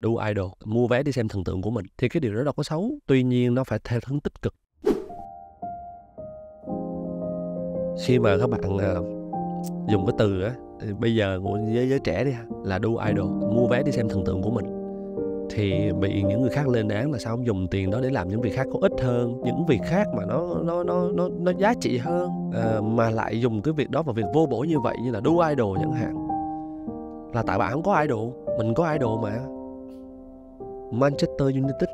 đu idol, mua vé đi xem thần tượng của mình, thì cái điều đó đâu có xấu. Tuy nhiên nó phải theo hướng tích cực. Khi mà các bạn dùng cái từ á, bây giờ của giới trẻ đi là đu idol, mua vé đi xem thần tượng của mình, thì bị những người khác lên án là sao không dùng tiền đó để làm những việc khác có ích hơn, những việc khác mà nó giá trị hơn, mà lại dùng cái việc đó vào việc vô bổ như vậy, như là đu idol chẳng hạn. Là tại bạn không có idol, mình có idol mà. Manchester United,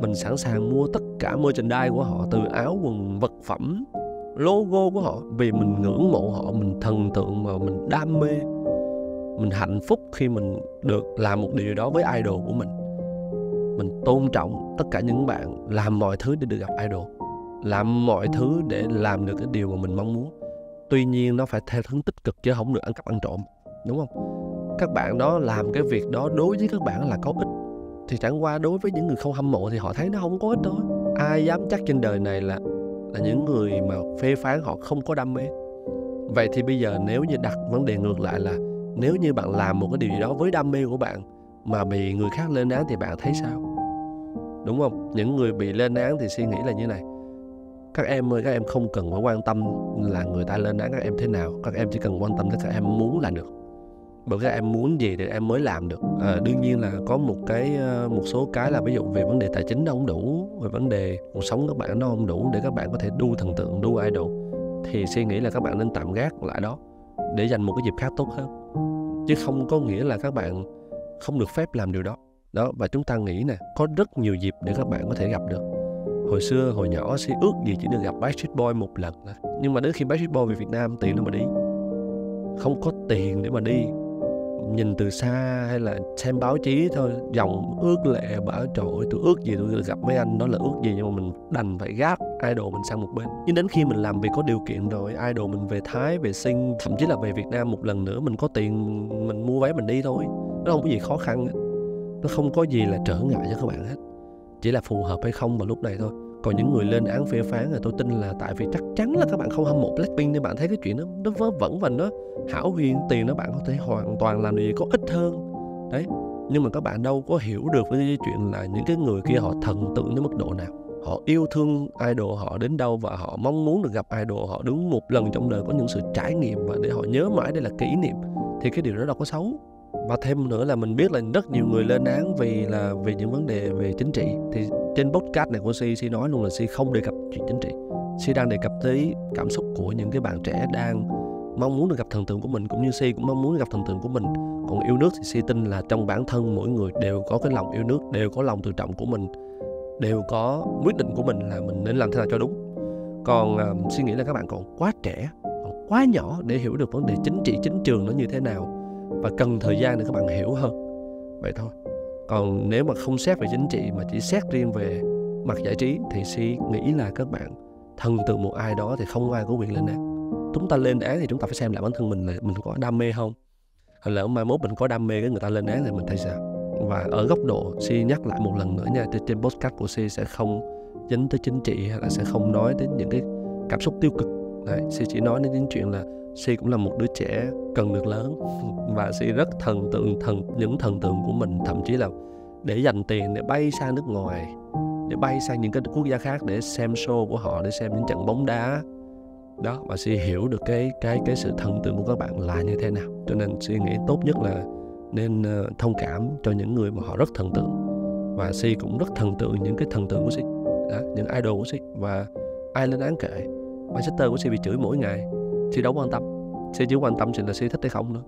mình sẵn sàng mua tất cả merchandise của họ, từ áo, quần, vật phẩm, logo của họ, vì mình ngưỡng mộ họ, mình thần tượng mà, mình đam mê. Mình hạnh phúc khi mình được làm một điều đó với idol của mình. Mình tôn trọng tất cả những bạn làm mọi thứ để được gặp idol, làm mọi thứ để làm được cái điều mà mình mong muốn. Tuy nhiên nó phải theo hướng tích cực, chứ không được ăn cắp ăn trộm, đúng không? Các bạn đó làm cái việc đó đối với các bạn là có ích, thì chẳng qua đối với những người không hâm mộ thì họ thấy nó không có ích thôi. Ai dám chắc trên đời này là những người mà phê phán họ không có đam mê. Vậy thì bây giờ nếu như đặt vấn đề ngược lại là nếu như bạn làm một cái điều gì đó với đam mê của bạn mà bị người khác lên án thì bạn thấy sao? Đúng không? Những người bị lên án thì suy nghĩ là như này: các em ơi, các em không cần phải quan tâm là người ta lên án các em thế nào, các em chỉ cần quan tâm đến các em muốn là được. Bởi các em muốn gì thì em mới làm được. Đương nhiên là có một số cái là ví dụ về vấn đề tài chính nó không đủ, về vấn đề cuộc sống các bạn nó không đủ để các bạn có thể đu thần tượng, đu idol, thì suy nghĩ là các bạn nên tạm gác lại đó để dành một cái dịp khác tốt hơn, chứ không có nghĩa là các bạn không được phép làm điều đó. Đó, và chúng ta nghĩ nè, có rất nhiều dịp để các bạn có thể gặp được. Hồi xưa, hồi nhỏ sẽ ước gì chỉ được gặp Backstreet Boys một lần, nhưng mà đến khi Backstreet Boys về Việt Nam tiền đâu mà đi, không có tiền để mà đi. Nhìn từ xa hay là xem báo chí thôi, dòng ước lệ bảo trời ơi, tôi ước gì tôi được gặp mấy anh, đó là ước gì, nhưng mà mình đành phải gác idol mình sang một bên. Nhưng đến khi mình làm việc có điều kiện rồi, idol mình về Thái, về Sinh, thậm chí là về Việt Nam một lần nữa, mình có tiền mình mua vé mình đi thôi. Nó không có gì khó khăn hết, nó không có gì là trở ngại cho các bạn hết, chỉ là phù hợp hay không vào lúc này thôi. Còn những người lên án phê phán là tôi tin là tại vì chắc chắn là các bạn không hâm mộ Blackpink nên bạn thấy cái chuyện nó vớ vẩn và nó hão huyền, tiền đó bạn có thể hoàn toàn làm điều gì có ích hơn. Đấy, nhưng mà các bạn đâu có hiểu được với cái chuyện là những cái người kia họ thần tượng đến mức độ nào, họ yêu thương idol họ đến đâu và họ mong muốn được gặp idol họ đúng một lần trong đời, có những sự trải nghiệm và để họ nhớ mãi, đây là kỷ niệm, thì cái điều đó đâu có xấu. Và thêm nữa là mình biết là rất nhiều người lên án vì những vấn đề về chính trị, thì trên podcast này của Si nói luôn là Si không đề cập chuyện chính trị. Si đang đề cập tới cảm xúc của những cái bạn trẻ đang mong muốn được gặp thần tượng của mình, cũng như Si cũng mong muốn gặp thần tượng của mình. Còn yêu nước thì Si tin là trong bản thân mỗi người đều có cái lòng yêu nước, đều có lòng tự trọng của mình, đều có quyết định của mình là mình nên làm thế nào cho đúng. Còn Si nghĩ là các bạn còn quá trẻ, còn quá nhỏ để hiểu được vấn đề chính trị, chính trường nó như thế nào, và cần thời gian để các bạn hiểu hơn, vậy thôi. Còn nếu mà không xét về chính trị mà chỉ xét riêng về mặt giải trí thì Si nghĩ là các bạn thần tượng một ai đó thì không ai có quyền lên án. Chúng ta lên án thì chúng ta phải xem lại bản thân mình là mình có đam mê không, hoặc là mai mốt mình có đam mê cái người ta lên án thì mình thấy sao. Và ở góc độ Si nhắc lại một lần nữa nha, trên podcast của Si sẽ không dính tới chính trị hay là sẽ không nói đến những cái cảm xúc tiêu cực. Đấy, Si chỉ nói đến những chuyện là Si cũng là một đứa trẻ cần được lớn, và Si rất thần tượng của mình, thậm chí là để dành tiền để bay sang nước ngoài, để bay sang những cái quốc gia khác để xem show của họ, để xem những trận bóng đá đó. Và Si hiểu được cái sự thần tượng của các bạn là như thế nào, cho nên Si nghĩ tốt nhất là nên thông cảm cho những người mà họ rất thần tượng, và Si cũng rất thần tượng những cái thần tượng của Si đó, những idol của Si. Và ai lên án kệ, Manchester của Si bị chửi mỗi ngày, Si đâu quan tâm. Si chỉ quan tâm là Si thích hay không nữa.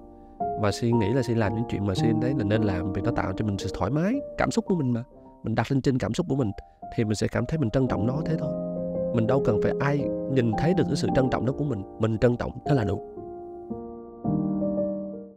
Và Si nghĩ là Si làm những chuyện mà Si thấy là nên làm, vì nó tạo cho mình sự thoải mái, cảm xúc của mình mà. Mình đặt lên trên cảm xúc của mình thì mình sẽ cảm thấy mình trân trọng nó, thế thôi. Mình đâu cần phải ai nhìn thấy được cái sự trân trọng đó của mình trân trọng thế là đủ.